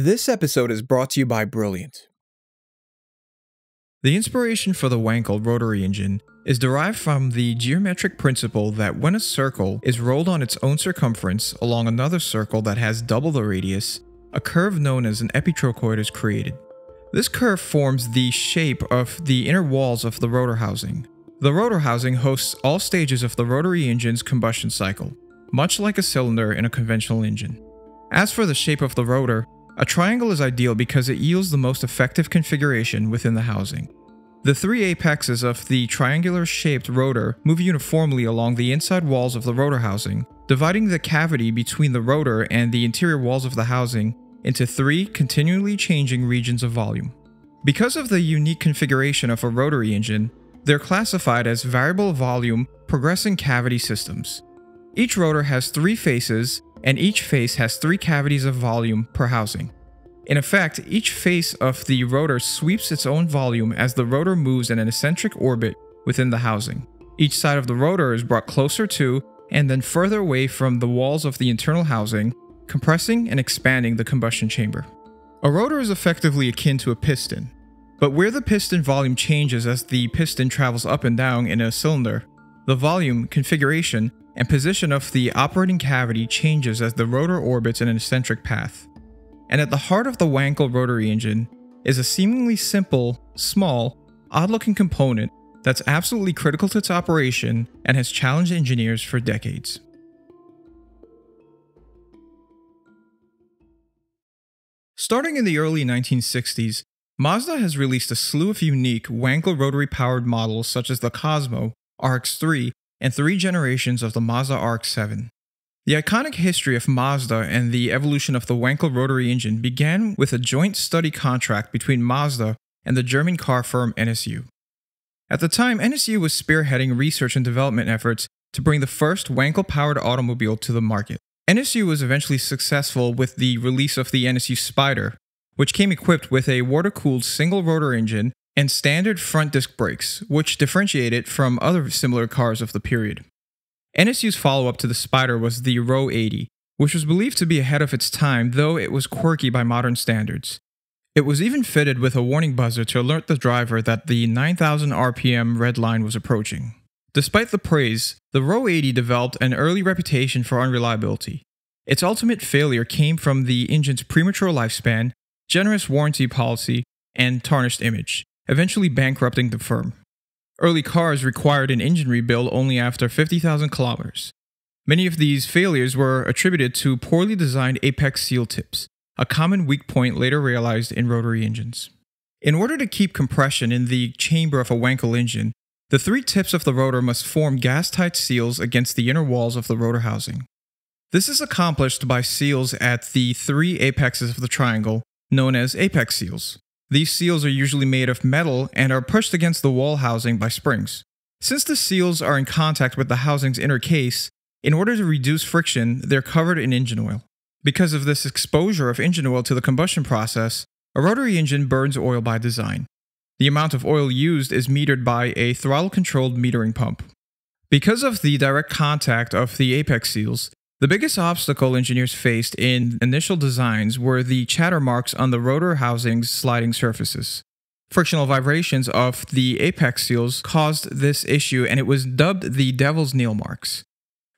This episode is brought to you by Brilliant. The inspiration for the Wankel rotary engine is derived from the geometric principle that when a circle is rolled on its own circumference along another circle that has double the radius, a curve known as an epitrochoid is created. This curve forms the shape of the inner walls of the rotor housing. The rotor housing hosts all stages of the rotary engine's combustion cycle, much like a cylinder in a conventional engine. As for the shape of the rotor, a triangle is ideal because it yields the most effective configuration within the housing. The three apexes of the triangular-shaped rotor move uniformly along the inside walls of the rotor housing, dividing the cavity between the rotor and the interior walls of the housing into three continually changing regions of volume. Because of the unique configuration of a rotary engine, they're classified as variable volume progressing cavity systems. Each rotor has three faces, and each face has three cavities of volume per housing. In effect, each face of the rotor sweeps its own volume as the rotor moves in an eccentric orbit within the housing. Each side of the rotor is brought closer to and then further away from the walls of the internal housing, compressing and expanding the combustion chamber. A rotor is effectively akin to a piston, but where the piston volume changes as the piston travels up and down in a cylinder, the volume, configuration, and position of the operating cavity changes as the rotor orbits in an eccentric path. And at the heart of the Wankel rotary engine is a seemingly simple, small, odd-looking component that's absolutely critical to its operation and has challenged engineers for decades. Starting in the early 1960s, Mazda has released a slew of unique Wankel rotary-powered models such as the Cosmo, RX-3, and three generations of the Mazda RX-7. The iconic history of Mazda and the evolution of the Wankel rotary engine began with a joint study contract between Mazda and the German car firm NSU. At the time, NSU was spearheading research and development efforts to bring the first Wankel-powered automobile to the market. NSU was eventually successful with the release of the NSU Spyder, which came equipped with a water-cooled single-rotor engine and standard front disc brakes, which differentiate it from other similar cars of the period. NSU's follow-up to the Spyder was the Ro 80, which was believed to be ahead of its time, though it was quirky by modern standards. It was even fitted with a warning buzzer to alert the driver that the 9,000 RPM red line was approaching. Despite the praise, the Ro 80 developed an early reputation for unreliability. Its ultimate failure came from the engine's premature lifespan, generous warranty policy, and tarnished image, eventually bankrupting the firm. Early cars required an engine rebuild only after 50,000 kilometers. Many of these failures were attributed to poorly designed apex seal tips, a common weak point later realized in rotary engines. In order to keep compression in the chamber of a Wankel engine, the three tips of the rotor must form gas-tight seals against the inner walls of the rotor housing. This is accomplished by seals at the three apexes of the triangle, known as apex seals. These seals are usually made of metal and are pushed against the wall housing by springs. Since the seals are in contact with the housing's inner case, in order to reduce friction, they're covered in engine oil. Because of this exposure of engine oil to the combustion process, a rotary engine burns oil by design. The amount of oil used is metered by a throttle-controlled metering pump. Because of the direct contact of the apex seals, the biggest obstacle engineers faced in initial designs were the chatter marks on the rotor housing's sliding surfaces. Frictional vibrations of the apex seals caused this issue, and it was dubbed the devil's nail marks.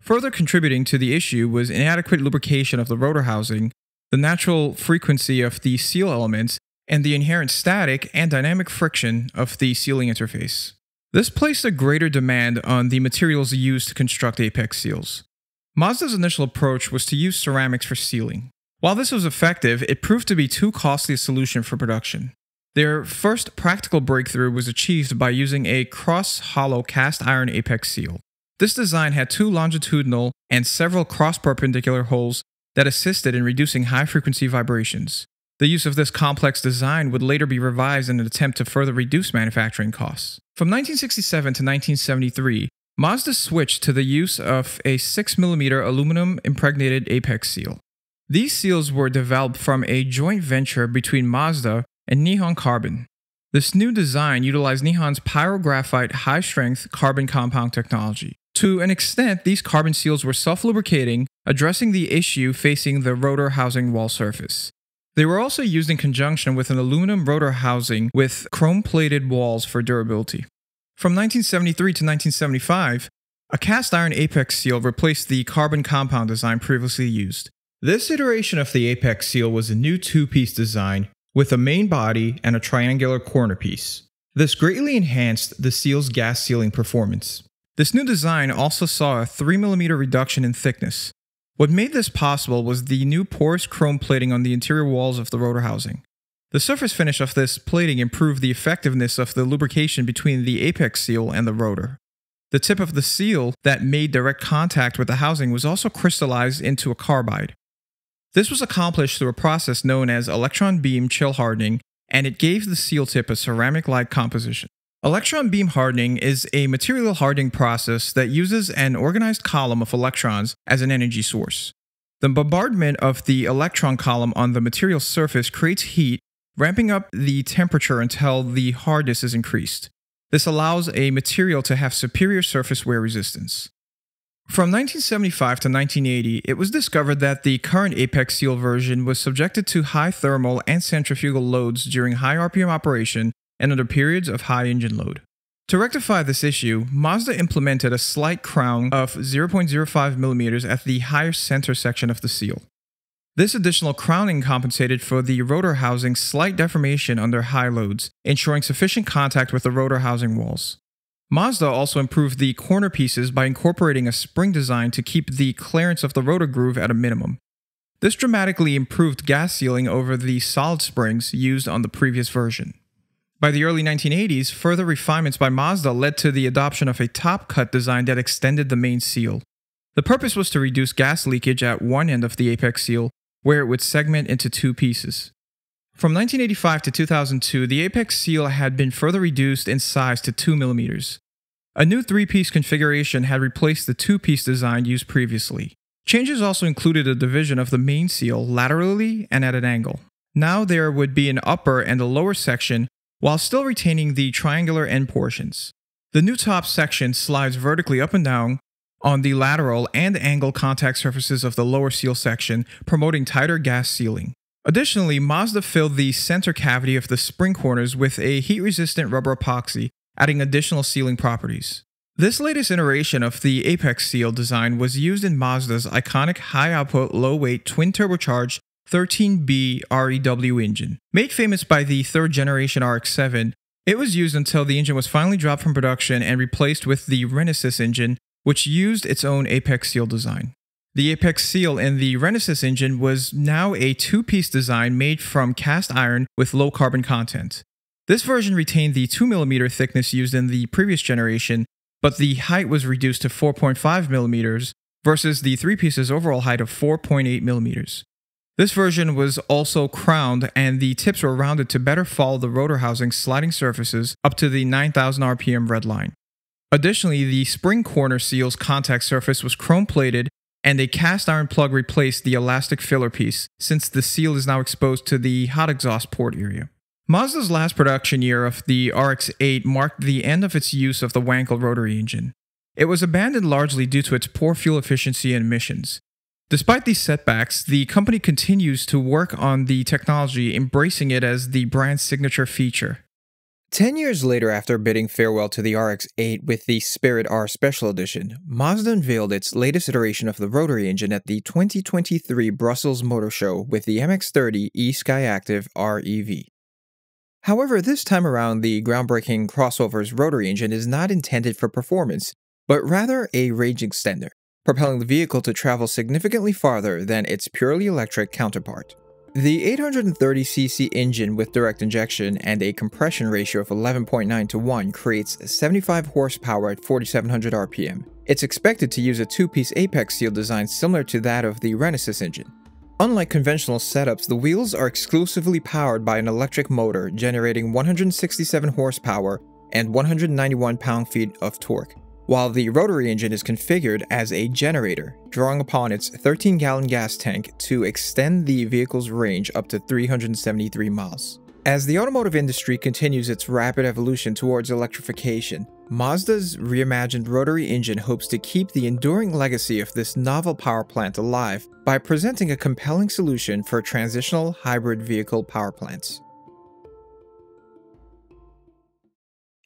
Further contributing to the issue was inadequate lubrication of the rotor housing, the natural frequency of the seal elements, and the inherent static and dynamic friction of the sealing interface. This placed a greater demand on the materials used to construct apex seals. Mazda's initial approach was to use ceramics for sealing. While this was effective, it proved to be too costly a solution for production. Their first practical breakthrough was achieved by using a cross-hollow cast iron apex seal. This design had two longitudinal and several cross-perpendicular holes that assisted in reducing high-frequency vibrations. The use of this complex design would later be revised in an attempt to further reduce manufacturing costs. From 1967 to 1973, Mazda switched to the use of a 6mm aluminum impregnated apex seal. These seals were developed from a joint venture between Mazda and Nihon Carbon. This new design utilized Nihon's pyrographite high-strength carbon compound technology. To an extent, these carbon seals were self-lubricating, addressing the issue facing the rotor housing wall surface. They were also used in conjunction with an aluminum rotor housing with chrome-plated walls for durability. From 1973 to 1975, a cast iron apex seal replaced the carbon compound design previously used. This iteration of the apex seal was a new two-piece design with a main body and a triangular corner piece. This greatly enhanced the seal's gas sealing performance. This new design also saw a 3mm reduction in thickness. What made this possible was the new porous chrome plating on the interior walls of the rotor housing. The surface finish of this plating improved the effectiveness of the lubrication between the apex seal and the rotor. The tip of the seal that made direct contact with the housing was also crystallized into a carbide. This was accomplished through a process known as electron beam chill hardening, and it gave the seal tip a ceramic-like composition. Electron beam hardening is a material hardening process that uses an organized column of electrons as an energy source. The bombardment of the electron column on the material surface creates heat, ramping up the temperature until the hardness is increased. This allows a material to have superior surface wear resistance. From 1975 to 1980, it was discovered that the current apex seal version was subjected to high thermal and centrifugal loads during high RPM operation and under periods of high engine load. To rectify this issue, Mazda implemented a slight crown of 0.05mm at the higher center section of the seal. This additional crowning compensated for the rotor housing's slight deformation under high loads, ensuring sufficient contact with the rotor housing walls. Mazda also improved the corner pieces by incorporating a spring design to keep the clearance of the rotor groove at a minimum. This dramatically improved gas sealing over the solid springs used on the previous version. By the early 1980s, further refinements by Mazda led to the adoption of a top cut design that extended the main seal. The purpose was to reduce gas leakage at one end of the apex seal, where it would segment into two pieces. From 1985 to 2002, the apex seal had been further reduced in size to 2mm. A new three-piece configuration had replaced the two-piece design used previously. Changes also included a division of the main seal laterally and at an angle. Now there would be an upper and a lower section, while still retaining the triangular end portions. The new top section slides vertically up and down on the lateral and angle contact surfaces of the lower seal section, promoting tighter gas sealing. Additionally, Mazda filled the center cavity of the spring corners with a heat-resistant rubber epoxy, adding additional sealing properties. This latest iteration of the apex seal design was used in Mazda's iconic high-output, low-weight, twin-turbocharged 13B REW engine. Made famous by the third-generation RX-7, it was used until the engine was finally dropped from production and replaced with the Renesis engine, which used its own apex seal design. The apex seal in the Renesis engine was now a two-piece design made from cast iron with low carbon content. This version retained the 2mm thickness used in the previous generation, but the height was reduced to 4.5mm versus the three-piece's overall height of 4.8mm. This version was also crowned, and the tips were rounded to better follow the rotor housing's sliding surfaces up to the 9,000 RPM red line. Additionally, the spring corner seal's contact surface was chrome-plated, and a cast iron plug replaced the elastic filler piece, since the seal is now exposed to the hot exhaust port area. Mazda's last production year of the RX-8 marked the end of its use of the Wankel rotary engine. It was abandoned largely due to its poor fuel efficiency and emissions. Despite these setbacks, the company continues to work on the technology, embracing it as the brand's signature feature. 10 years later, after bidding farewell to the RX-8 with the Spirit R Special Edition, Mazda unveiled its latest iteration of the rotary engine at the 2023 Brussels Motor Show with the MX-30 e-Skyactiv REV. However, this time around, the groundbreaking crossover's rotary engine is not intended for performance, but rather a range extender, propelling the vehicle to travel significantly farther than its purely electric counterpart. The 830cc engine with direct injection and a compression ratio of 11.9 to 1 creates 75 horsepower at 4,700 RPM. It's expected to use a two-piece apex seal design similar to that of the Renesis engine. Unlike conventional setups, the wheels are exclusively powered by an electric motor, generating 167 horsepower and 191 pound-feet of torque, while the rotary engine is configured as a generator, drawing upon its 13-gallon gas tank to extend the vehicle's range up to 373 miles. As the automotive industry continues its rapid evolution towards electrification, Mazda's reimagined rotary engine hopes to keep the enduring legacy of this novel powerplant alive by presenting a compelling solution for transitional hybrid vehicle powerplants.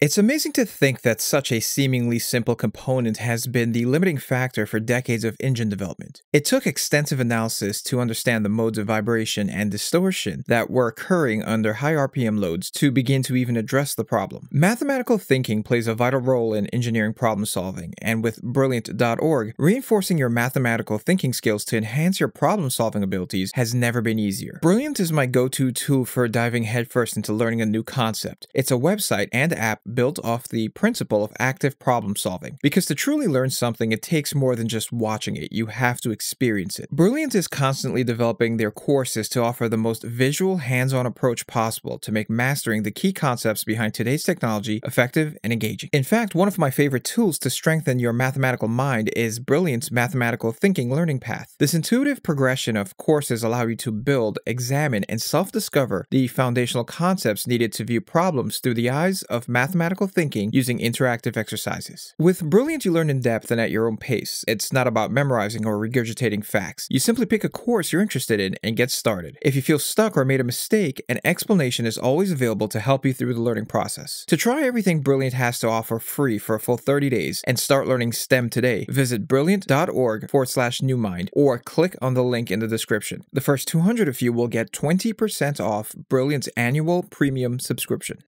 It's amazing to think that such a seemingly simple component has been the limiting factor for decades of engine development. It took extensive analysis to understand the modes of vibration and distortion that were occurring under high RPM loads to begin to even address the problem. Mathematical thinking plays a vital role in engineering problem solving, and with Brilliant.org, reinforcing your mathematical thinking skills to enhance your problem solving abilities has never been easier. Brilliant is my go-to tool for diving headfirst into learning a new concept. It's a website and app built off the principle of active problem solving. Because to truly learn something, it takes more than just watching it. You have to experience it. Brilliant is constantly developing their courses to offer the most visual, hands-on approach possible to make mastering the key concepts behind today's technology effective and engaging. In fact, one of my favorite tools to strengthen your mathematical mind is Brilliant's Mathematical Thinking Learning Path. This intuitive progression of courses allows you to build, examine, and self-discover the foundational concepts needed to view problems through the eyes of mathematical thinking using interactive exercises. With Brilliant, you learn in depth and at your own pace. It's not about memorizing or regurgitating facts. You simply pick a course you're interested in and get started. If you feel stuck or made a mistake, an explanation is always available to help you through the learning process. To try everything Brilliant has to offer free for a full 30 days and start learning STEM today, visit brilliant.org/newmind or click on the link in the description. The first 200 of you will get 20% off Brilliant's annual premium subscription.